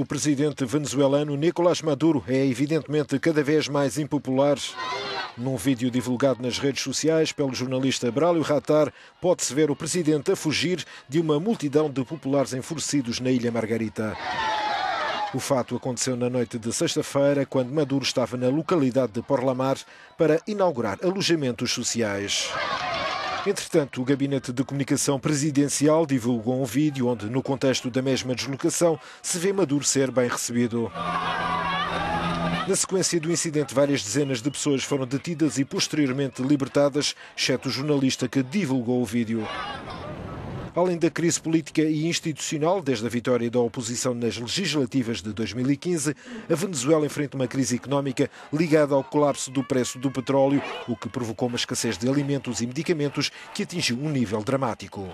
pelo presidente venezuelano Nicolás Maduro é evidentemente cada vez mais impopular. Num vídeo divulgado nas redes sociais pelo jornalista Braulio Jatar, pode-se ver o presidente a fugir de uma multidão de populares enfurecidos na Ilha Margarita. O fato aconteceu na noite de sexta-feira, quando Maduro estava na localidade de Porlamar para inaugurar alojamentos sociais. Entretanto, o Gabinete de Comunicação Presidencial divulgou um vídeo onde, no contexto da mesma deslocação, se vê Maduro ser bem recebido. Na sequência do incidente, várias dezenas de pessoas foram detidas e posteriormente libertadas, exceto o jornalista que divulgou o vídeo. Além da crise política e institucional, desde a vitória da oposição nas legislativas de 2015, a Venezuela enfrenta uma crise económica ligada ao colapso do preço do petróleo, o que provocou uma escassez de alimentos e medicamentos que atingiu um nível dramático.